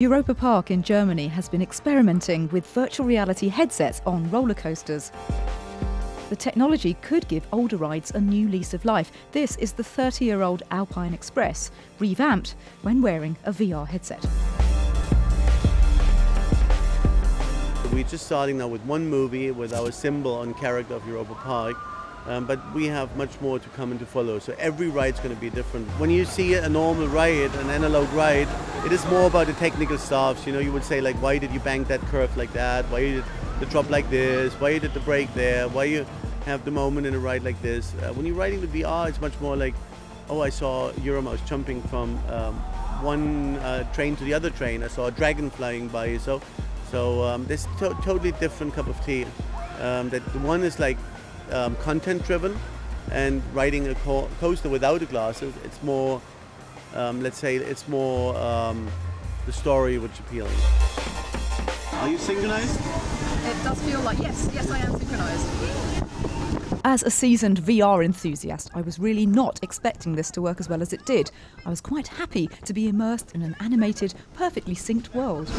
Europa Park in Germany has been experimenting with virtual reality headsets on roller coasters. The technology could give older rides a new lease of life. This is the 30-year-old Alpine Express, revamped when wearing a VR headset. We're just starting now with one movie with our symbol and character of Europa Park. But we have much more to come and to follow, so every ride's going to be different. When you see a normal ride, an analog ride, it is more about the technical stuff. You know, you would say like, why did you bank that curve like that? Why did the drop like this? Why did the brake there? Why you have the moment in a ride like this? When you're riding the VR, it's much more like, oh, I saw Euromouse jumping from one train to the other train. I saw a dragon flying by. So this totally different cup of tea. That one is like content driven, and riding a coaster without the glasses, it's more, let's say, it's more the story which is appealing. Are you synchronized? It does feel like, yes, I am synchronized. As a seasoned VR enthusiast, I was really not expecting this to work as well as it did. I was quite happy to be immersed in an animated, perfectly synced world.